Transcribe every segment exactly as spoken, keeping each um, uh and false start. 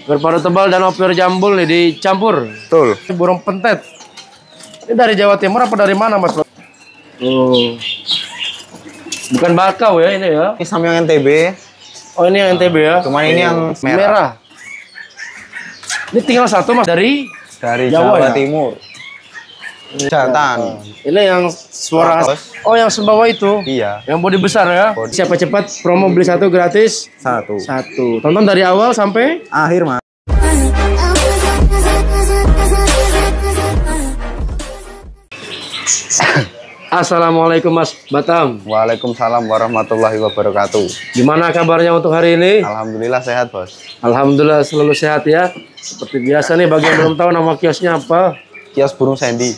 Opor paru tebal dan opor jambul nih dicampur. Betul. Burung pentet. Ini dari Jawa Timur apa dari mana, Mas? Oh. Bukan bakau ya ini ya. Ini sama yang N T B. Oh, ini yang N T B ya. Cuman ini yang merah. merah. Ini tinggal satu, Mas, dari dari Jawa, Jawa ya? Timur. Jantan. Ini yang suara. Oh, yang sembawa itu. Iya. Yang bodi besar ya. Body. Siapa cepat promo beli satu gratis satu. Satu. Tonton dari awal sampai akhir, Mas. Assalamualaikum, Mas Batam. Waalaikumsalam warahmatullahi wabarakatuh. Gimana kabarnya untuk hari ini? Alhamdulillah sehat, Bos. Alhamdulillah selalu sehat ya. Seperti biasa nih, bagi yang belum tahu nama kiosnya apa? Kios Burung Sandy.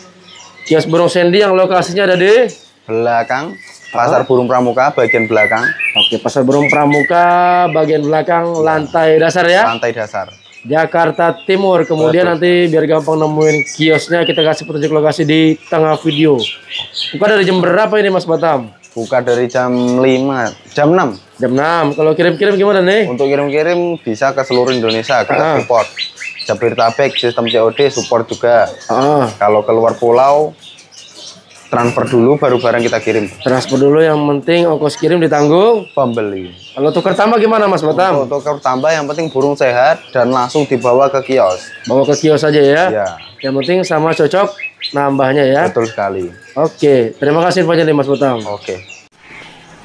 Kios Burung Sandy yang lokasinya ada di belakang Pasar Burung Pramuka bagian belakang. Oke, Pasar Burung Pramuka bagian belakang, lantai dasar ya. Lantai dasar. Jakarta Timur. Kemudian Betul. nanti biar gampang nemuin kiosnya, kita kasih petunjuk lokasi di tengah video. Buka dari jam berapa ini, Mas Batam? Buka dari jam lima, jam enam. Jam enam. Kalau kirim-kirim gimana nih? Untuk kirim-kirim bisa ke seluruh Indonesia, kita ah. support. Jabodetabek sistem C O D support juga. Ah. Kalau keluar pulau transfer dulu baru barang kita kirim. Transfer dulu, yang penting ongkos kirim ditanggung pembeli. Kalau tukar tambah gimana, Mas Batam? Untuk tukar tambah yang penting burung sehat dan langsung dibawa ke kios. Bawa ke kios aja ya. Iya. Yang penting sama cocok nambahnya ya. Betul sekali. Oke, terima kasih infonya nih, Mas Batam. Oke.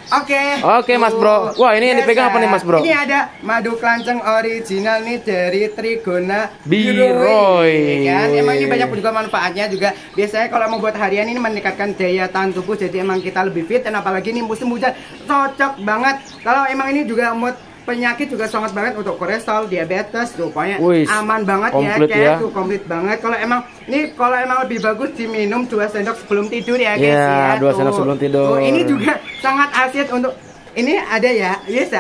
Oke. Oke, Mas Bro. Wah, ini yang dipegang apa nih, Mas Bro? Ini ada madu kelanceng original nih dari Trigona Biroi. Kan emang ini banyak juga manfaatnya juga. Biasanya kalau mau buat harian ini meningkatkan daya tahan tubuh, jadi emang kita lebih fit, dan apalagi ini musim hujan cocok banget. Kalau emang ini juga mood penyakit juga sangat banget untuk kolesterol, diabetes, rupanya Uis, aman banget ya, kayak tuh komplit banget. Kalau emang ini kalau emang lebih bagus diminum dua sendok sebelum tidur ya, guys. Yeah, ya, dua tuh. sendok sebelum tidur. Tuh, ini juga sangat asyik untuk ini ada ya, biasa.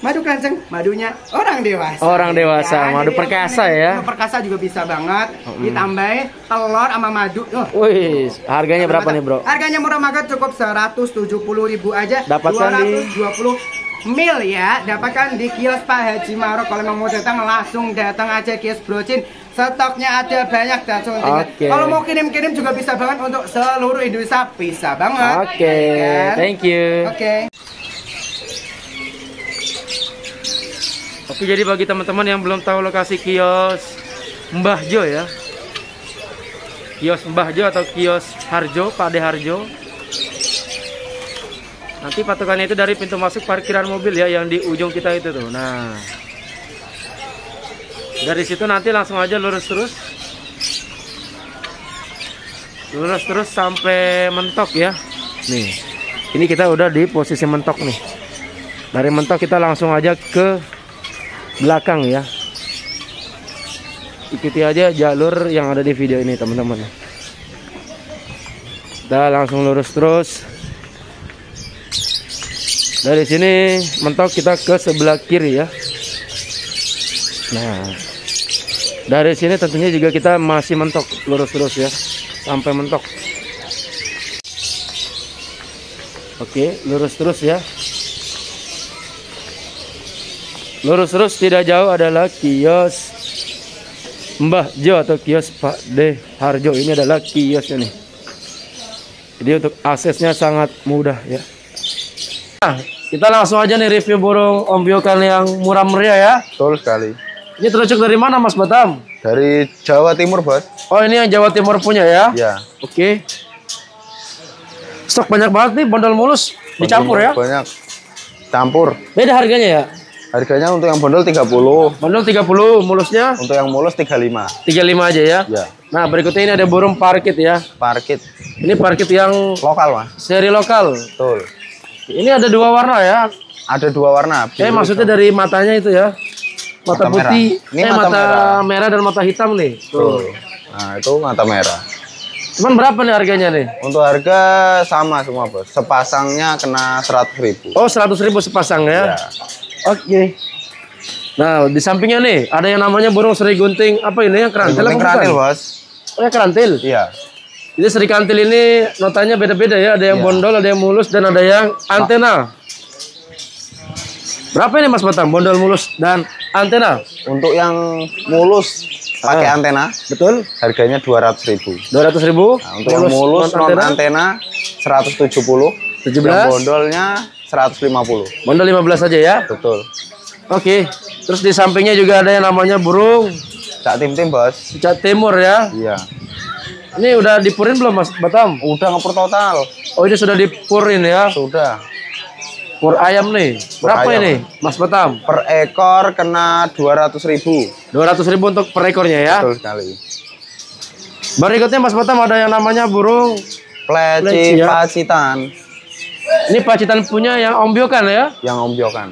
Madu kelanceng, madunya orang dewasa. Orang dewasa, ya. madu Jadi, perkasa ini, ya. Perkasa juga bisa banget. Mm. Ditambahin telur sama madu. Oh. Wih, harganya berapa nih, Bro? Harganya murah banget, cukup seratus tujuh puluh ribu aja. Dapatkan dua ratus dua puluh mil ya, dapatkan di kios Pak Haji Ma'ruf. Kalau mau datang langsung datang aja kios Brocin, stoknya ada banyak dan suntingan. Okay. Kalau mau kirim-kirim juga bisa banget untuk seluruh Indonesia, bisa banget. Oke, okay. yeah. thank you. Oke. Okay. Oke, jadi bagi teman-teman yang belum tahu lokasi kios Mbah Jo ya, kios Mbah Jo atau kios Harjo, Pak De Harjo. Nanti patokannya itu dari pintu masuk parkiran mobil ya, yang di ujung kita itu tuh. Nah, dari situ nanti langsung aja lurus terus, lurus terus sampai mentok ya. Nih, ini kita udah di posisi mentok nih. Dari mentok kita langsung aja ke belakang ya. Ikuti aja jalur yang ada di video ini, teman-teman. Kita langsung lurus terus. Dari sini mentok kita ke sebelah kiri ya. Nah, dari sini tentunya juga kita masih mentok lurus-lurus ya, sampai mentok. Oke, lurus terus ya. Lurus terus tidak jauh adalah kios Mbah Jo atau kios Pak De Harjo. Ini adalah kiosnya nih. Jadi untuk aksesnya sangat mudah ya. Nah, kita langsung aja nih review burung ombyokan yang murah meriah ya. Betul sekali. Ini terucuk dari mana, Mas Batam? Dari Jawa Timur, Bos. Oh, ini yang Jawa Timur punya ya? Iya. Oke. Stok banyak banget nih, bondol mulus. Bondol dicampur ya? Banyak. Campur. Beda harganya ya? Harganya untuk yang bondol tiga puluh. Bondol tiga puluh, mulusnya? Untuk yang mulus tiga puluh lima. tiga puluh lima aja ya? Iya. Nah, berikutnya ini ada burung parkit ya. Parkit. Ini parkit yang lokal, Mas. Seri lokal. Betul. Ini ada dua warna ya? Ada dua warna. Eh, maksudnya itu. Dari matanya itu ya? Mata, mata putih, merah. Ini eh, mata, mata merah. merah dan mata hitam nih. Tuh. Tuh. Nah, itu mata merah. Cuman berapa nih harganya nih? Untuk harga sama semua, Bos. Sepasangnya kena seratus ribu. Oh, seratus ribu sepasang ya? Ya. Oke. Okay. Nah, di sampingnya nih ada yang namanya burung seri gunting. Apa ini yang kerantil? Gunting kerantil, Bos. Oh, ya kerantil? Iya. Jadi seri kantil ini notanya beda-beda ya, ada yang ya. bondol, ada yang mulus, dan ada yang antena. Berapa ini, Mas Batam, bondol, mulus, dan antena. Untuk yang mulus pakai ah, antena, betul, harganya dua ratus ribu. dua ratus ribu. Nah, untuk mulus, yang mulus non antena seratus tujuh puluh. tujuh belas. Yang bondolnya seratus lima puluh. Bondol lima belas aja ya. Betul. Oke. Terus di sampingnya juga ada yang namanya burung cak tim-tim, Bos. Cak Timur ya. Iya. Ini udah dipurin belum, Mas Batam? Udah ngepur total. Oh, ini sudah dipurin ya? Sudah. Pur ayam nih. Berapa ayam ini, Mas Batam? Per ekor kena dua ratus ribu. dua ratus ribu untuk per ekornya ya? Betul sekali. Berikutnya, Mas Batam, ada yang namanya burung pleci ya? Pacitan. Ini pacitan punya yang ombyokan ya? Yang ombyokan.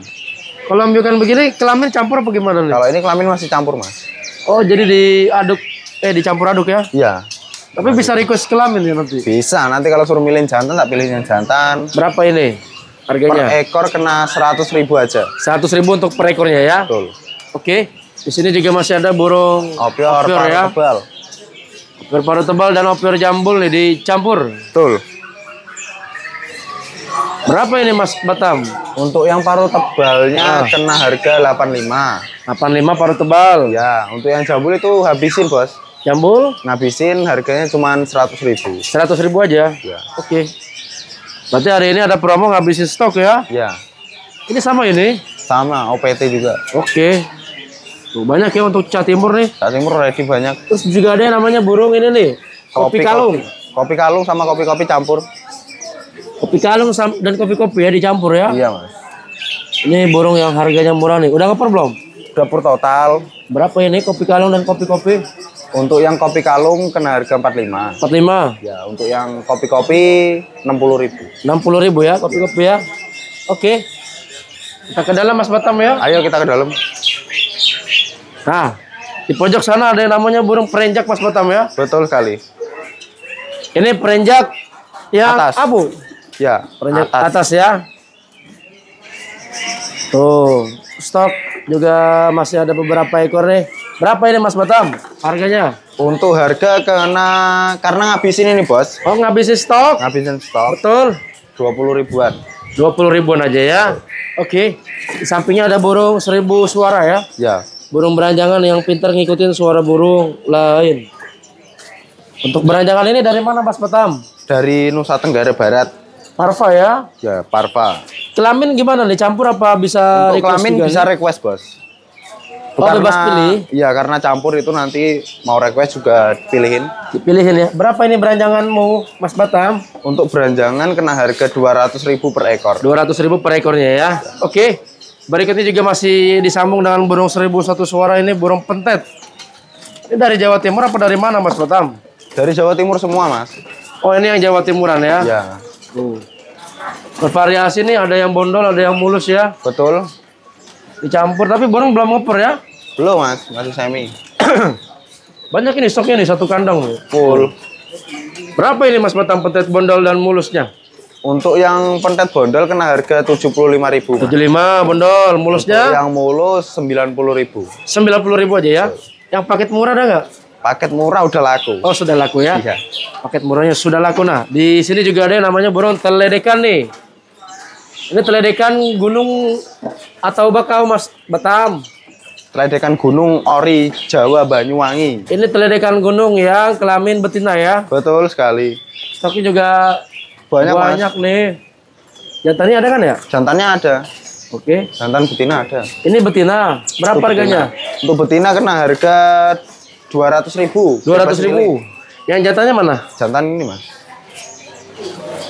Kalau ombyokan begini, kelamin campur apa gimana nih? Kalau ini kelamin masih campur, Mas. Oh, jadi diaduk, eh dicampur aduk ya? Iya. Tapi nanti bisa request kelamin ya nanti? Bisa, nanti kalau suruh milih jantan, tak pilih yang jantan. Berapa ini harganya? Per ekor kena seratus ribu aja. seratus ribu untuk per ekornya ya? Betul. Oke, di sini juga masih ada burung opior, opior paru ya? Tebal. Opior paru tebal dan opior jambul nih dicampur? Betul. Berapa ini, Mas Batam? Untuk yang paru tebalnya ah. kena harga delapan puluh lima. delapan puluh lima paru tebal? Ya, untuk yang jambul itu habisin, Bos. Jambul ngabisin harganya cuma seratus ribu. seratus ribu aja. Ya. Oke. Okay. Berarti hari ini ada promo ngabisin stok ya? Ya. Ini sama ini? Sama, O P T juga. Oke. Okay. Tuh, banyak ya untuk Cak Timur nih. Cak Timur ready banyak. Terus juga ada yang namanya burung ini nih. Kopi, kopi kalung. Kopi. kopi kalung sama kopi-kopi campur. Kopi kalung dan kopi-kopi ya dicampur ya? Iya, Mas. Ini burung yang harganya murah nih. Udah ngepur belum? Udah pur total. Berapa ini kopi kalung dan kopi-kopi? Untuk yang kopi kalung kena harga empat puluh lima. empat puluh lima. Ya, untuk yang kopi-kopi enam puluh ribu. enam puluh ribu ya kopi-kopi ya. Oke. Kita ke dalam, Mas Batam ya. Ayo kita ke dalam. Nah, di pojok sana ada yang namanya burung perenjak, Mas Batam ya. Betul sekali. Ini perenjak yang atas. Abu. Ya, perenjak atas, atas ya. Tuh, stok juga masih ada beberapa ekor nih. Berapa ini, Mas Batam? Harganya? Untuk harga kena karena ngabisin ini, Bos. Oh, ngabisin stok? Ngabisin stok. Betul. dua puluh ribuan. dua puluh ribuan aja ya. Oke. Okay. Di sampingnya ada burung seribu suara ya. Ya. Burung beranjangan yang pintar ngikutin suara burung lain. Untuk beranjangan ini dari mana, Mas Batam? Dari Nusa Tenggara Barat. Parva ya? Ya, Parva. Kelamin gimana nih? Campur apa bisa request? Untuk kelamin juga, bisa request, Bos. Oh, karena, bebas pilih. Iya, karena campur itu nanti mau request juga pilihin. Dipilihin ya. Berapa ini beranjanganmu, Mas Batam? Untuk beranjangan kena harga dua ratus ribu per ekor. dua ratus ribu per ekornya ya. Oke. Okay. Berikutnya juga masih disambung dengan burung seribu satu suara, ini burung pentet. Ini dari Jawa Timur apa dari mana, Mas Batam? Dari Jawa Timur semua, Mas. Oh, ini yang Jawa Timuran ya. Iya. Tuh. Bervariasi nih, ada yang bondol, ada yang mulus ya. Betul. Dicampur, tapi burung belum ngoper ya. Belum, Mas, masih semi. Banyak ini stoknya nih, satu kandang nih. Full. Berapa ini, Mas Batam, pentet bondol dan mulusnya? Untuk yang pentet bondol kena harga tujuh puluh lima ribu. tujuh puluh lima bondol, mulusnya? Untuk yang mulus sembilan puluh ribu. sembilan puluh ribu aja ya. So. Yang paket murah ada nggak? Paket murah udah laku. Oh, sudah laku ya? Iya. Paket murahnya sudah laku. Nah, di sini juga ada yang namanya burung teledekan nih. Ini teledekan gunung atau bakau, Mas Batam? Teledekan gunung ori Jawa Banyuwangi. Ini teledekan gunung yang kelamin betina ya? Betul sekali. Stoknya juga banyak, banyak nih. Jantannya ada kan ya? Jantannya ada. Oke. Jantan betina ada. Ini betina. Berapa Untuk harganya? Betina. Untuk betina kena harga dua ratus ribu. dua ratus ribu. Yang jantannya mana? Jantan ini, Mas.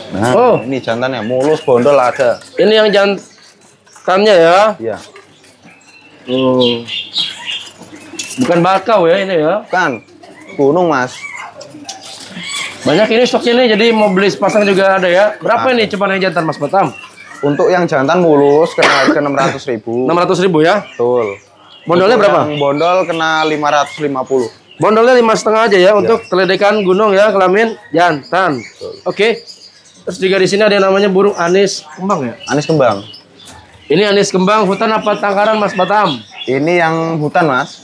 Nah, oh, ini jantannya mulus bondol ada. Ini yang jantannya ya? Iya. Oh. Bukan bakau ya ini ya? Bukan. Gunung, Mas. Banyak ini stoknya nih, jadi mau beli sepasang juga ada ya. Berapa ini cuma yang jantan, Mas Batam? Untuk yang jantan mulus kena harga enam ratus ribu. enam ratus ribu ya? Betul. Bondolnya untuk berapa? Bondol kena lima ratus lima puluh. Bondolnya lima setengah aja ya, ya, untuk teledekan gunung ya, kelamin jantan. Betul. Oke. Okay. Terus juga di sini ada yang namanya burung anis kembang ya? Anis kembang. Ini anis kembang hutan apa tangkaran, Mas Batam? Ini yang hutan, Mas.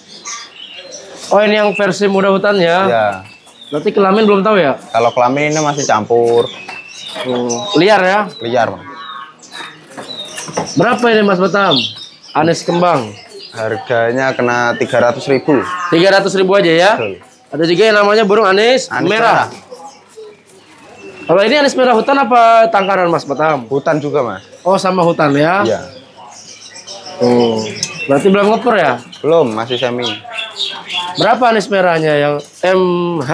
Oh, ini yang versi muda hutan ya? Iya. Berarti kelamin belum tahu ya? Kalau kelamin ini masih campur. Hmm. Liar ya? Liar, Mas. Berapa ini, Mas Batam? Anis kembang. Harganya kena tiga ratus ribu. tiga ratus ribu aja ya. Betul. Ada juga yang namanya burung anis, anis merah. merah. Kalau ini anis merah hutan apa tangkaran, Mas? Batam? Hutan juga, Mas. Oh, sama hutan ya? Iya. Oh, berarti belum ngepur ya? Belum, masih semi. Berapa anis merahnya yang M H?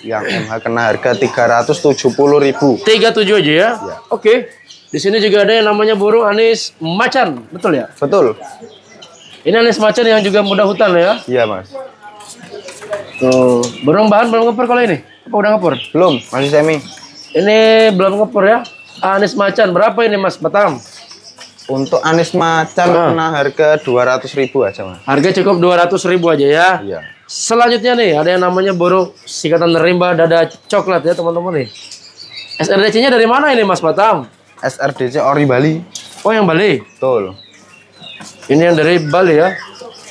Yang M H kena harga tiga ratus tujuh puluh ribu. tiga puluh tujuh aja ya? Ya. Oke. Di sini juga ada yang namanya burung anis macan, betul ya? Betul. Ini anis macan yang juga mudah hutan ya? Iya, Mas. Tuh, burung bahan belum ngepur kalau ini? Apa udah ngepur? Belum, masih semi. Ini belum ngepur ya. Anis macan berapa ini, Mas Batam? Untuk anis macan nah. kena harga dua ratus ribu aja, Mas. Harga cukup dua ratus ribu aja ya. Iya. Selanjutnya nih ada yang namanya burung sikatan rimba dada coklat ya, teman-teman nih. S R D C-nya dari mana ini, Mas Batam? S R D C ori Bali. Oh, yang Bali. Betul. Ini yang dari Bali ya.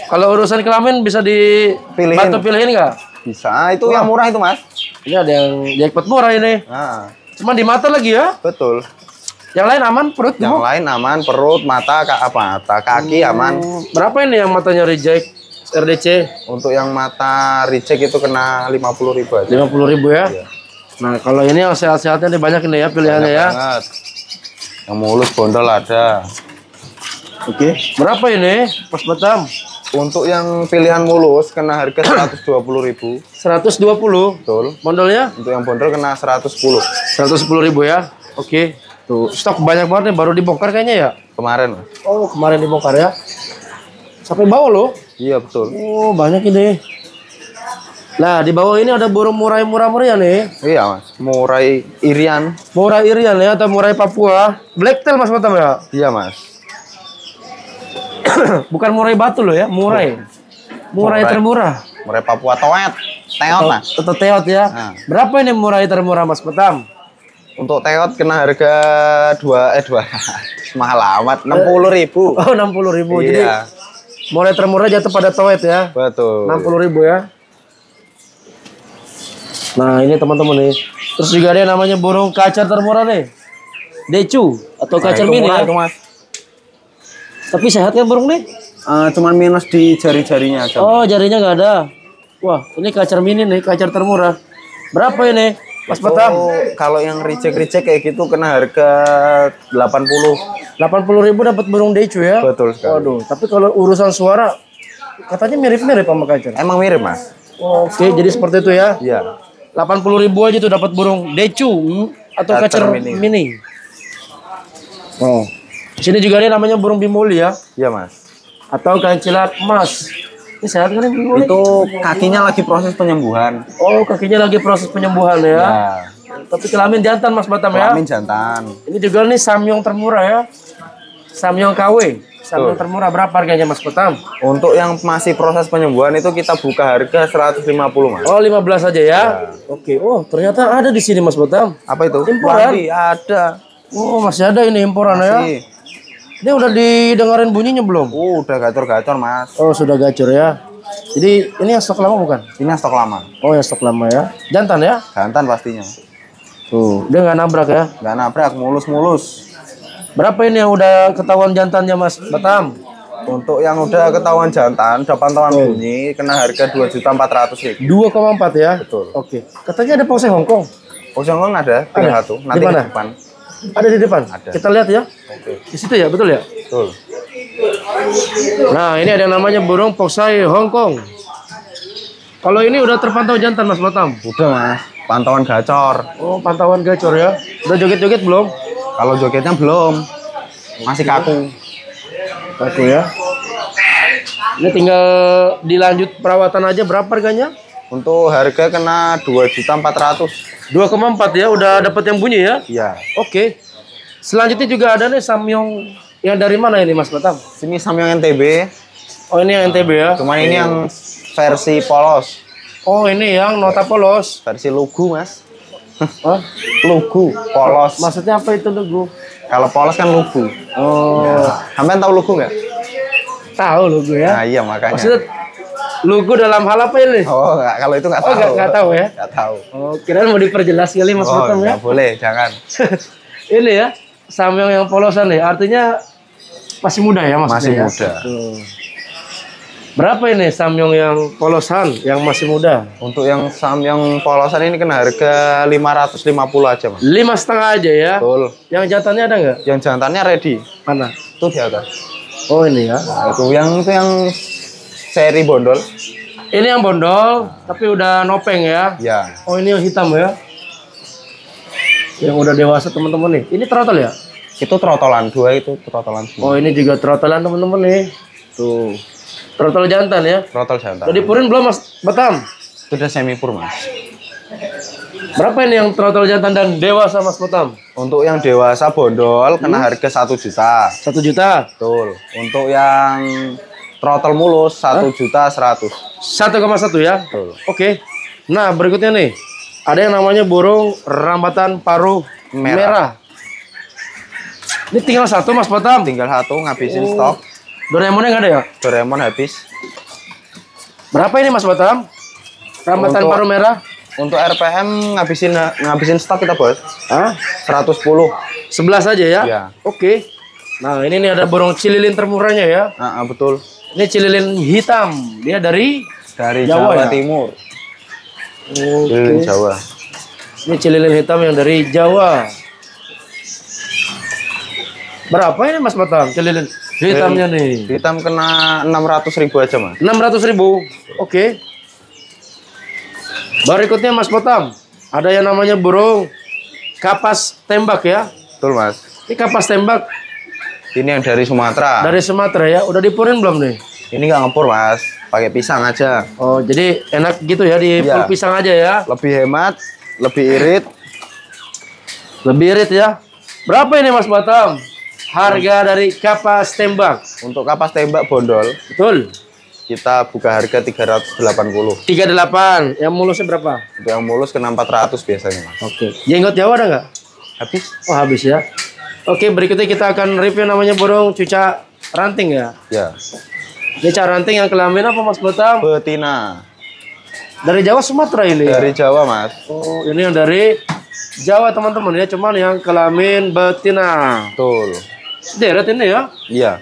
Kalau urusan kelamin bisa dipilihin. Bantu pilihin nggak? Bisa. Itu Wah. yang murah itu, Mas. Ini ada yang jackpot murah ini. Nah. Cuma di mata lagi ya? Betul. Yang lain aman perut? Yang lain aman perut, mata, apa? Mata, kaki hmm. aman. Berapa ini yang matanya reject R D C? Untuk yang mata reject itu kena lima puluh ribu aja. lima puluh ribu ya? Iya. Nah, kalau ini yang sehat-sehatnya ini banyak ini ya pilihannya banyak ya. Banget. Yang mulus bondol ada. Oke. Okay. Berapa ini? Pas Batam. Untuk yang pilihan mulus kena harga seratus dua puluh ribu. seratus dua puluh? Betul. Bondolnya? Untuk yang bondol kena seratus sepuluh. seratus sepuluh ribu ya. Oke. Tuh, stok banyak banget nih, baru dibongkar kayaknya ya? Kemarin. Oh, kemarin dibongkar ya. Sampai bawah loh. Iya, betul. Oh, banyak ini. Nah, di bawah ini ada burung murai murah-murian nih. Iya, Mas. Murai Irian. Murai Irian ya, atau murai Papua. Blacktail, Mas Batam ya? Iya, Mas. Bukan murai batu loh ya, murai. Murai, murai termurah. Murai Papua toet, teot lah. Tetot teot ya. Nah. Berapa ini murai termurah, Mas Batam? Untuk teot kena harga dua eh dua mahal amat, enam puluh ribu. Oh, enam puluh ribu. Iya. Jadi murai termurah jatuh pada toet ya. Betul. Enam puluh ribu ya. Nah, ini teman-teman nih. Terus juga ada yang namanya burung kacar termurah nih, decu atau kacar nah, mini ya, Mas. Tapi sehat kan burung nih? Uh, cuman minus di jari-jarinya aja. Oh, jarinya nggak ada. Wah, ini kacar mini nih, kacar termurah. Berapa ini, Mas Batam? Kalau yang ricek-ricek kayak gitu kena harga delapan puluh. delapan puluh ribu dapat burung decu ya? Betul sekali. Waduh, tapi kalau urusan suara katanya mirip-mirip sama kacar. Emang mirip, Mas. Oh, oke, okay. jadi seperti itu ya? Iya. delapan puluh ribu aja tuh dapat burung decu atau kacar, kacar mini. mini. Oh. Di sini juga ada namanya burung bimoli ya? Iya, Mas. Atau kancilat emas. Ini sehat kan bimoli? Itu kakinya lagi proses penyembuhan. Oh, kakinya lagi proses penyembuhan ya? Ya. Tapi kelamin jantan, Mas Batam ya? Kelamin jantan. Ini juga nih samyong termurah ya? Samyong K W. Samyong Tuh. termurah berapa harganya, Mas Batam? Untuk yang masih proses penyembuhan itu kita buka harga seratus lima puluh, Mas. Oh, lima belas aja ya? Ya. Oke. Oh, ternyata ada di sini, Mas Batam. Apa itu? Imporan. Wadi, ada. Oh, masih ada ini imporan masih. ya? Ini udah didengerin bunyinya belum? Oh, udah gacor-gacor, Mas. Oh, sudah gacor ya. Jadi ini yang stok lama bukan? Ini yang stok lama. Oh, yang stok lama ya. Jantan ya? Jantan pastinya. Tuh, dia nggak nabrak ya? Nggak nabrak, mulus-mulus. Berapa ini yang udah ketahuan jantannya, Mas Batam? Untuk yang udah ketahuan jantan, udah pantauan oh. bunyi, kena harga dua juta empat ratus ribu. dua koma empat ya? Betul. Oke. Katanya ada pauseng Hongkong. Pauseng Hongkong ada, tinggal ada. satu. Nanti di depan. Ada di depan. Ada. Kita lihat ya. Oke. Di situ ya, betul ya? Betul. Nah, ini ada yang namanya burung pausai Hongkong. Kalau ini udah terpantau jantan, Mas Batam? Udah, Mas. Pantauan gacor. Oh, pantauan gacor ya. Udah joget-joget belum? Kalau jogetnya belum. Masih kaku. Kaku ya. Ini tinggal dilanjut perawatan aja. Berapa harganya? Untuk harga kena dua juta empat ratus ribu. dua koma empat ya, udah dapat yang bunyi ya? Iya. Oke. Selanjutnya juga ada nih samyong yang dari mana ini, Mas Batam? Ini samyong N T B. Oh, ini yang N T B ya? Cuman ini yang versi polos. Oh, ini yang nota polos. Versi lugu, Mas. Hah? Lugu, polos. Maksudnya apa itu lugu? Kalau polos kan lugu. Oh. Ya. Sampean tahu lugu nggak? Tahu lugu ya? Nah, iya makanya. Maksudnya lugu dalam hal apa ini? Oh, enggak, kalau itu nggak tahu. Oh, nggak, nggak tahu ya? Nggak tahu. Oh, kirain mau diperjelas kali, Mas oh, Batam ya? Nggak boleh, jangan. Ini ya, samyong yang polosan nih. Artinya masih muda ya, Mas? Masih muda. Tuh. Berapa ini Samyong yang polosan yang masih muda? Untuk yang Samyong polosan ini kena harga lima ratus lima puluh aja, Mas. Lima setengah aja ya. Betul. Yang jantannya ada nggak? Yang jantannya ready. Mana? Tuh di atas. Oh ini ya. Nah, itu yang itu yang seri bondol. Ini yang bondol nah. Tapi udah nopeng ya. Ya. Oh ini yang hitam ya. Yang udah dewasa teman-teman nih. Ini trotol ya? Itu trotolan dua itu trotolan. Semua. Oh ini juga trotolan teman-teman nih. Tuh. Trotol jantan ya? Trotol jantan. Udah dipurin belum, Mas Betam? Sudah semi pur, Mas. Berapa ini yang trotol jantan dan dewasa, Mas Betam? Untuk yang dewasa bondol kena hmm? harga satu juta. Satu juta? Betul. Untuk yang trotol mulus satu huh? juta seratus. Satu koma satu ya? Betul. Oke. Nah berikutnya nih ada yang namanya burung rambatan paruh merah. merah. Ini tinggal satu, Mas Betam? Tinggal satu, ngabisin oh. stok. Doraemonnya nggak ada ya? Doraemon habis. Berapa ini Mas Batam? Rambatan untuk, paruh merah? Untuk R P M ngabisin ngabisin stok kita, Bos. Hah? seratus sepuluh. sebelas aja ya? Iya. Oke. Nah, ini nih ada burung cililin termurahnya ya. Heeh, betul. Ini cililin hitam. Dia dari dari Jawa, Jawa ya? Timur. Oke. Cililin Jawa. Ini cililin hitam yang dari Jawa. Berapa ini Mas Batam? Cililin hitamnya nih. Hitam kena enam ratus ribu aja, Mas. enam ratus ribu. Oke. Berikutnya Mas Botam, ada yang namanya burung kapas tembak ya? Betul, Mas. Ini kapas tembak. Ini yang dari Sumatera. Dari Sumatera ya. Udah dipurin belum nih? Ini nggak ngepur, Mas. Pakai pisang aja. Oh, jadi enak gitu ya dipul ya. Pisang aja ya. Lebih hemat, lebih irit. Lebih irit ya. Berapa ini Mas Botam? Harga dari kapas tembak. Untuk kapas tembak bondol. Betul. Kita buka harga tiga ratus delapan puluh. tiga delapan. Yang mulusnya berapa? Yang mulus kena empat ratus biasanya, Mas. Oke. Jenggot Jawa ada nggak? Habis. Oh, habis ya. Oke, berikutnya kita akan review namanya burung cucak ranting ya. Ya. Cucak ranting yang kelamin apa, Mas Betam? Betina. Dari Jawa Sumatera ini. Dari ya? Jawa, Mas. Oh, ini yang dari Jawa teman-teman ya, cuman yang kelamin betina. Betul. Sederet ini ya? Iya.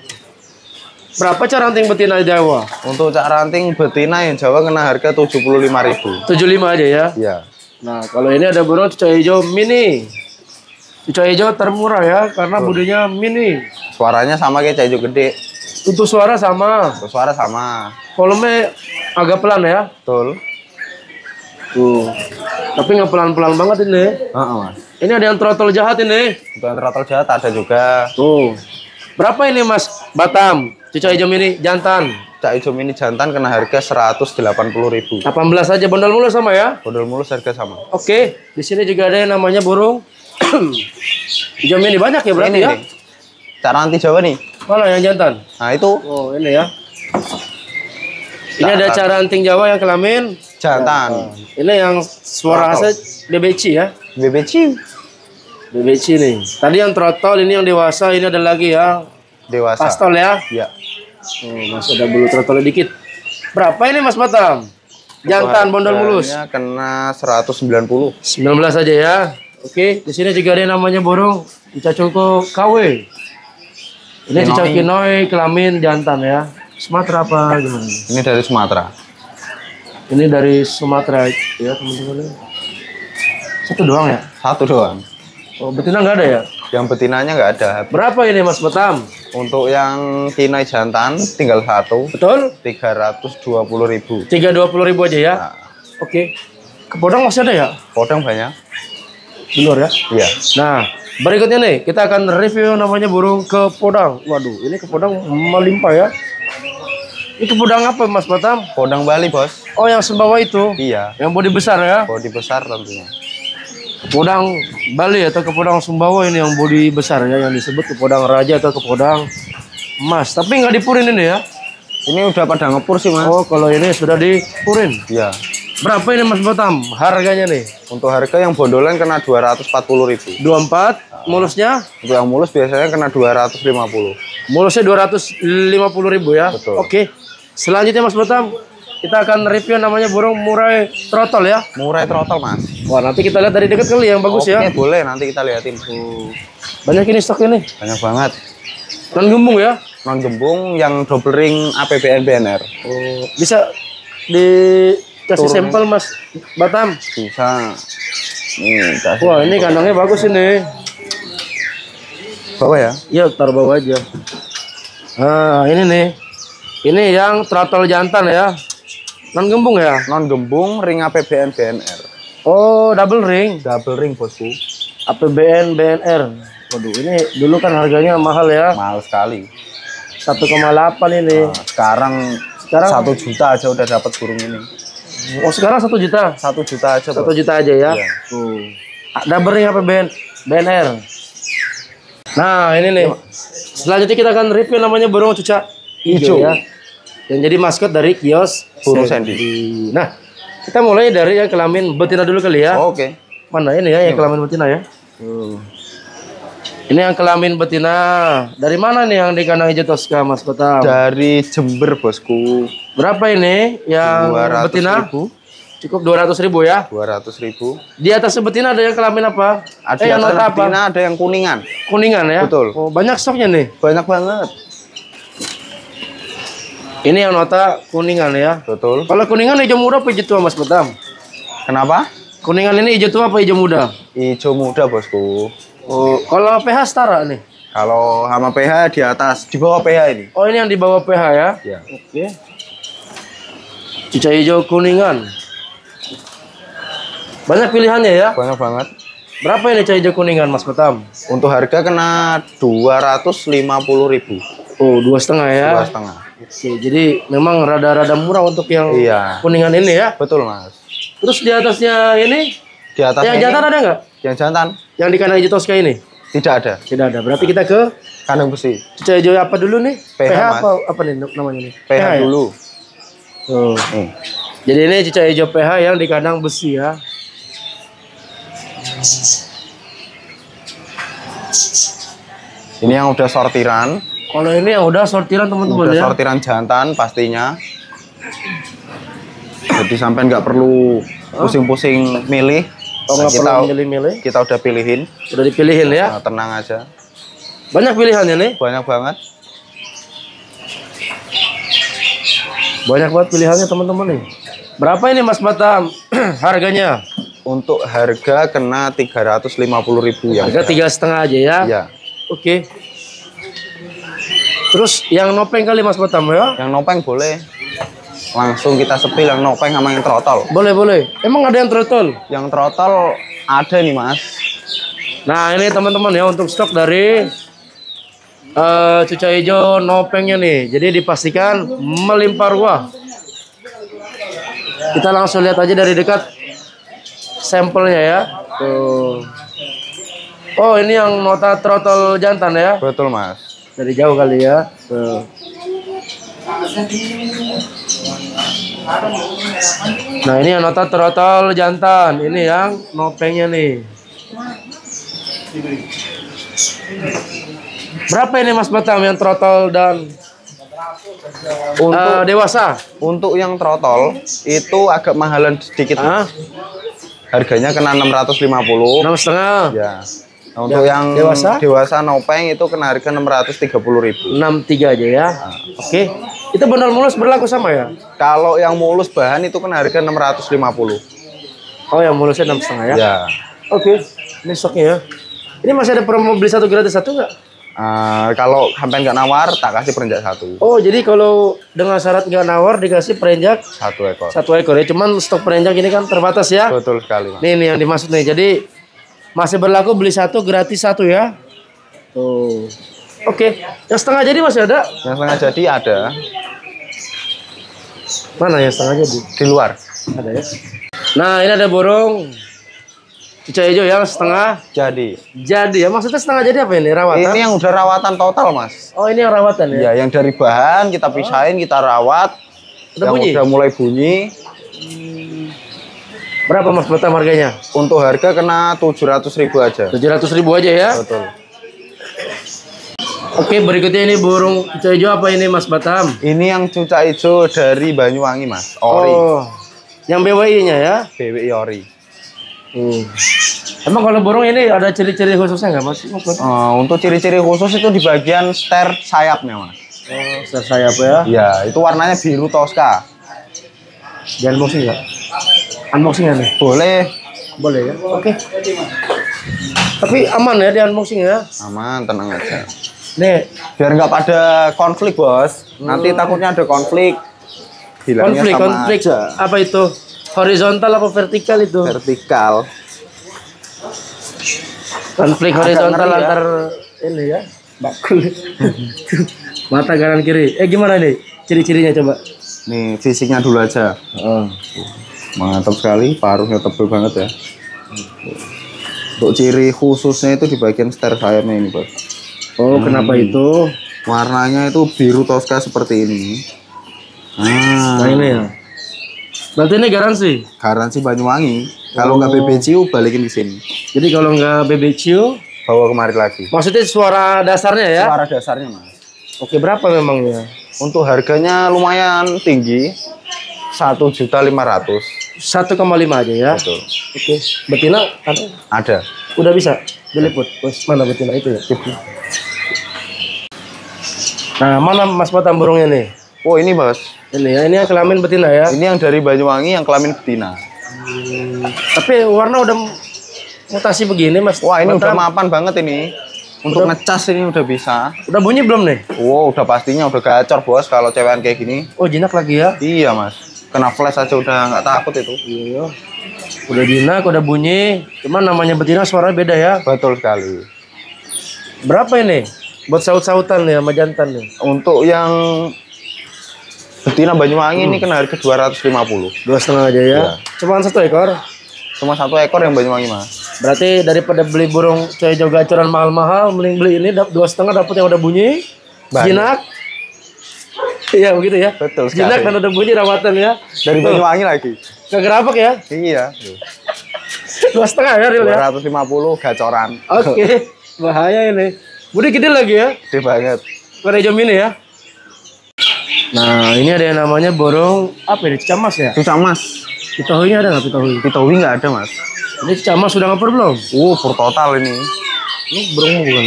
Berapa cak ranting betina Jawa? Untuk cak ranting betina yang Jawa kena harga tujuh puluh lima ribu. tujuh puluh lima aja ya? Iya. Nah, kalau ini ada burung cucak hijau mini. Cucak hijau termurah ya, karena budinya mini. Suaranya sama kayak cucak hijau gede. Untuk suara sama. Untuk suara sama. Volume agak pelan ya? Betul. Tuh. Tapi nggak pelan-pelan banget ini. Uh-uh, Mas. Ini ada yang trotol jahat ini. Bukan trotol jahat ada juga. Tuh. Berapa ini Mas Batam? Cucak hijau mini jantan. Cucak hijau mini jantan kena harga seratus delapan puluh ribu. delapan belas aja bondol mulus sama ya? Bondol mulus harga sama. Oke, di sini juga ada yang namanya burung hijau mini banyak ya berarti ini, ya? Ini. Cara anti Jawa nih. Mana yang jantan? Nah, itu. Oh, ini ya. Ini Cara. ada cara anting Jawa yang kelamin jantan. Nah, ini yang suara khasnya B B C ya. B B C. B B C nih. Tadi yang trotol, ini yang dewasa, ini ada lagi ya. Dewasa. Pastol ya. Iya. Hmm, Mas ada bulu trotol dikit. Berapa ini Mas Batam? Jantan bondol mulus. Kena seratus sembilan puluh. sembilan belas aja ya. Oke, di sini juga ada yang namanya burung Cacungko K W. Ini cicak kinoi kelamin jantan ya. Sumatera apa gimana? Ini dari Sumatera. Ini dari Sumatera ya teman-teman. Satu doang ya? Satu doang. Oh, betina nggak ada ya? Yang betinanya nggak ada. Berapa ini Mas Betam? Untuk yang kinai jantan tinggal satu. Betul? tiga ratus dua puluh ribu. tiga ratus dua puluh ribu aja ya? Nah. Oke. Kepodang masih ada ya? Podang banyak. Belur ya? Iya. Nah. Berikutnya nih, kita akan review namanya burung kepodang. Waduh, ini kepodang melimpah ya. Ini kepodang apa Mas Batam? Podang Bali, Bos. Oh, yang sebawa itu? Iya. Yang bodi besar ya? Bodi besar tentunya. Kepodang Bali atau kepodang Sumbawa ini yang bodi besar ya, yang disebut kepodang raja atau kepodang emas. Tapi nggak dipurin ini ya? Ini udah pada ngepur sih, Mas. Oh, kalau ini sudah dipurin? Iya. Berapa ini Mas Batam harganya nih? Untuk harga yang bondolan kena dua ratus empat puluh ribu. dua puluh empat nah. Mulusnya? Untuk yang mulus biasanya kena dua ratus lima puluh. Mulusnya dua ratus lima puluh ribu ya? Betul. Oke. Selanjutnya Mas Batam, kita akan review namanya burung murai trotol ya? Murai trotol, Mas. Wah, nanti kita lihat dari dekat kali yang bagus. Oke, ya? Boleh, nanti kita lihatin. Banyak ini stok ini? Banyak banget. Dan gembung ya? non gembung yang double ring A P B N B N R. Oh, bisa dikasih sampel Mas Batam? Bisa. Nih, wah, ini kandangnya bagus ini. Bawa ya? Iya, taruh bawah aja. Nah, ini nih. Ini yang tratol jantan ya. Non gembung ya? Non gembung, ring A P B N B N R. Oh, double ring, double ring bosku. A P B N B N R. Waduh, ini dulu kan harganya mahal ya? Mahal sekali. satu koma delapan ini. Nah, sekarang sekarang satu juta aja udah dapat burung ini. Oh, sekarang satu juta. satu juta aja. satu juta aja ya. Iya. Hmm. Ada bering apa B N? B N R. Nah, ini nih. Selanjutnya kita akan review namanya burung cucak hijau ya. Yang jadi maskot dari kios Burung Sandy. Nah, kita mulai dari yang kelamin betina dulu kali ya. Oh, oke. Okay. Mana ini ya yang kelamin betina ya? Hmm. Ini yang kelamin betina. Dari mana nih yang di kandang hijau Tosca Mas Batam? Dari Jember bosku. Berapa ini yang betina? Ribu. Cukup dua ratus ribu ya? dua ratus ribu. Di atas betina ada yang kelamin apa? Ada eh, yang nota apa? Betina ada yang kuningan. Kuningan ya? Betul. Oh, banyak stoknya nih? Banyak banget. Ini yang nota kuningan ya? Betul. Kalau kuningan hijau muda apa hijau tua Mas Batam? Kenapa? Kuningan ini hijau tua apa hijau muda? Hijau muda bosku. Oh, kalau P H setara nih? Kalau sama P H di atas, di bawah P H ini. Oh, ini yang di bawah P H ya? Ya. Oke. Cucak hijau kuningan. Banyak pilihannya ya? Banyak banget. Berapa ini cucak hijau kuningan Mas Batam? Untuk harga kena dua ratus lima puluh ribu. Oh, dua setengah ya? Dua setengah. Oke, jadi memang rada-rada murah untuk yang iya. kuningan ini ya? Betul Mas. Terus di atasnya ini? Di atas yang ini, jantan ada nggak? Yang jantan? Yang di kandang hijau Tosca ini? Tidak ada. Tidak ada. Berarti kita ke kandang besi. Cucak hijau apa dulu nih? P H, P H apa, apa nih namanya nih? P H, P H dulu. Ya? Oh. Hmm. Jadi ini cucak hijau P H yang di kandang besi ya. Ini yang udah sortiran. Kalau ini yang udah sortiran teman-teman ya. Udah sortiran jantan pastinya. Jadi sampai nggak perlu pusing-pusing milih. Oh, nah, kita, milih-milih. kita udah pilihin, udah dipilihin ya. Nah, tenang aja. Banyak pilihannya nih. Banyak banget. Banyak banget pilihannya teman-teman nih. Berapa ini Mas Batam harganya? Untuk harga kena tiga ratus lima puluh ribu ya. Harga tiga setengah aja ya. Iya. Oke. Terus yang nopeng kali Mas Batam ya? Yang nopeng boleh. Langsung kita sepil yang nopeng sama yang trotol. Boleh, boleh. Emang ada yang trotol? Yang trotol ada nih, Mas. Nah, ini teman-teman ya untuk stok dari uh, cucak hijau nopengnya nih. Jadi dipastikan melimpah ruah. Kita langsung lihat aja dari dekat sampelnya ya. Tuh. Oh, ini yang nota trotol jantan ya? Betul, Mas. Dari jauh kali ya. Tuh. Nah, ini yang nota trotol jantan, ini yang nopengnya nih. Berapa ini Mas Batam yang trotol dan untuk uh, dewasa? Untuk yang trotol itu agak mahalan sedikit. Hah? Harganya kena enam ratus lima puluh. Enam setengah. Ya. Nah, untuk ya, yang dewasa, dewasa nopeng itu kena harga enam ratus tiga puluh ribu. enam tiga aja ya. Nah. Oke. Okay. Itu benar mulus berlaku sama ya? Kalau yang mulus bahan itu kena harga enam ratus lima puluh. Oh, yang mulusnya enam koma lima ya? Ya. Oke. Okay. Ini stoknya ya. Ini masih ada promo beli satu gratis satu nggak? Uh, kalau sampai nggak nawar, tak kasih perenjak satu. Oh, jadi kalau dengan syarat nggak nawar dikasih perenjak satu ekor. Satu ekor ya. Cuman stok perenjak ini kan terbatas ya. Betul sekali, Mas. Nih, ini yang dimaksud nih. Jadi masih berlaku beli satu gratis satu ya. Tuh. Oke. Okay. Yang setengah jadi masih ada? Yang setengah jadi ada. Mana yang setengah jadi? Di luar. Ada ya. Nah, ini ada burung cucak hijau yang setengah jadi. Jadi ya, maksudnya setengah jadi apa ini? Rawatan? Ini yang udah rawatan total, Mas. Oh, ini yang rawatan ya? Ya, yang dari bahan kita pisahin, kita rawat. Udah yang bunyi? Udah mulai bunyi. Berapa Mas Batam harganya? Untuk harga kena tujuh ratus ribu aja. tujuh ratus ribu aja ya? Betul. Oke, berikutnya ini burung cucak hijau apa ini Mas Batam? Ini yang cucak hijau dari Banyuwangi, Mas. Ori. Oh, yang B W I-nya ya? B W I Ori. Hmm. Emang kalau burung ini ada ciri-ciri khususnya nggak Mas? Uh, untuk ciri-ciri khusus itu di bagian ster sayapnya, Mas. Oh, saya apa ya? Iya, itu warnanya biru Tosca. Di unboxing enggak? Unboxing ya nih? Boleh. Boleh ya? Oke. Okay. Tapi aman ya di unboxing ya? Aman, tenang aja. Nih, biar nggak ada konflik, Bos. Nanti hmm. takutnya ada konflik. Hilangnya konflik, sama konflik. Aja. Apa itu? Horizontal apa vertikal itu? Vertikal. Konflik horizontal ya. Antar ini ya. Bakul. Mata kanan kiri. Eh gimana nih? Ciri-cirinya coba. Nih fisiknya dulu aja. Oh. Mantap sekali. Paruhnya tebal banget ya. Untuk ciri khususnya itu di bagian setir sayapnya ini, Bos. Oh, hmm. kenapa itu? Warnanya itu biru Tosca seperti ini. Ah, nah, ini ya. Berarti ini garansi? Garansi Banyuwangi. Kalau nggak oh. B B C U balikin di sini. Jadi kalau nggak B B C U bawa kemari lagi. Maksudnya suara dasarnya ya? Suara dasarnya, Mas. Oke, berapa memangnya? Untuk harganya lumayan tinggi. satu juta lima ratus ribu. satu koma lima aja ya. Betul. Oke, betina ada? Ada. Udah bisa diliput. Bos, mana betina itu ya? Nah, mana Mas Batam burungnya nih? Oh, ini, Bos. Ini ya, ini yang kelamin betina ya. Ini yang dari Banyuwangi yang kelamin betina. Hmm, tapi warna udah mutasi begini, Mas. Wah, ini Batam udah mapan banget ini. Untuk udah, ngecas ini udah bisa. Udah bunyi belum nih? Wow, udah pastinya udah gacor, Bos, kalau cewekan kayak gini. Oh, jinak lagi ya? Iya, Mas. Kena flash aja udah nggak takut itu. Iya. Udah jinak, udah bunyi. Cuman namanya betina suaranya beda ya. Betul sekali. Berapa ini? Buat saut-sautan nih sama jantan nih. Untuk yang betina Banyuwangi hmm. ini kena harga dua ratus lima puluh ribu. Dua setengah aja ya? Ya. Cuman satu ekor? Cuma satu ekor yang Banyuwangi, Mas. Berarti daripada beli burung coyo gacoran mahal-mahal, mending beli ini dua setengah dapat yang udah bunyi, Bani. jinak. Iya begitu ya? Betul sekali. Jinak dan udah bunyi rawatan ya? Dari Banyuwangi lagi. Gak gerabak ya? Iya. Dua setengah ya, Ril ya? dua ratus lima puluh gacoran. Oke, okay. Bahaya ini. Budi gede lagi ya? Gede banget. Warna hijau ini ya? Nah, ini ada yang namanya burung apa ini? Cicamas ya? Cicamas. Pitahui ada nggak pitahui? Pitahui nggak ada, Mas. Ini cicamas sudah ngeper belum? Uh, pur total ini. Ini burungmu bukan?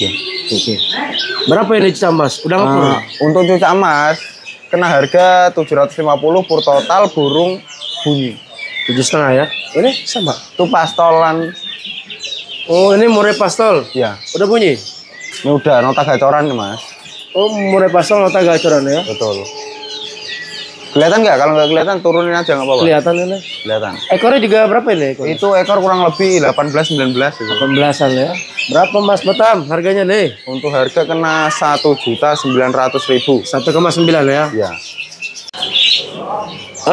Iya. Oke. Berapa ini cicamas? Udah ngeper? Nah, untuk cicamas kena harga tujuh ratus lima puluh ribu pur total burung bunyi. Tujuh setengah ya? Ini sama? Itu pastolan. Oh, ini murai pastol? Iya. Udah bunyi? Ini udah, nota gacoran nih, Mas. Oh, murai pasal nota gacoran ya? Betul. Kelihatan nggak? Kalau nggak kelihatan turunin aja nggak apa-apa. Kelihatan ini? Kelihatan. Ekornya juga berapa ini? Ekornya? Itu ekor kurang lebih delapan belas sampai sembilan belas gitu. delapan belasan ya. Berapa Mas Batam harganya nih? Untuk harga kena satu juta sembilan ratus ribu. satu koma sembilan ya? Iya.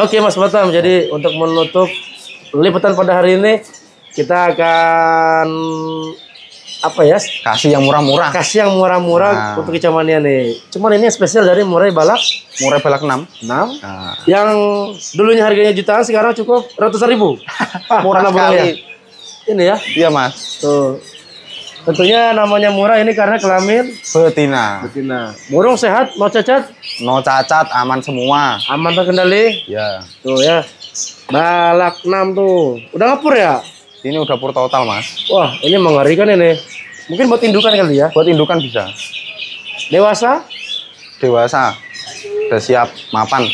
Oke Mas Batam, jadi untuk menutup liputan pada hari ini kita akan apa ya? Kasih yang murah-murah. Kasih yang murah-murah nah. untuk kicamania nih. Cuman ini spesial dari Murai Balak. Murai Balak enam. enam. Nah. Yang dulunya harganya jutaan, sekarang cukup ratusan ribu. Ah, murah sekali. Ini ya? Iya, Mas. Tuh. Tentunya namanya murah ini karena kelamin betina. Betina. Burung sehat, no cacat? No cacat, aman semua. Aman terkendali? Iya. Tuh ya. Balak enam tuh. Udah ngepur ya? Ini udah pur total, Mas. Wah, ini mengerikan ini. Mungkin buat indukan kali ya? Buat indukan bisa. Dewasa? Dewasa. Udah siap mapan.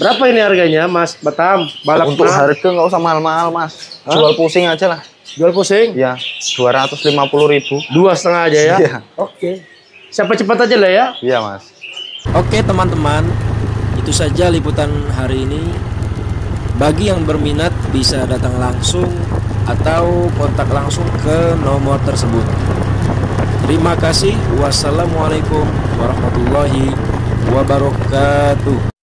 Berapa ini harganya, Mas Batam? Balak untuk enam. Harga nggak usah mahal-mahal, Mas. Hah? Jual pusing aja lah. Jual pusing? Ya. dua ratus lima puluh ribu. Dua setengah aja ya? Iya. Oke. Siapa cepat aja lah ya? Iya, Mas. Oke, teman-teman. Itu saja liputan hari ini. Bagi yang berminat bisa datang langsung atau kontak langsung ke nomor tersebut. Terima kasih. Wassalamualaikum warahmatullahi wabarakatuh.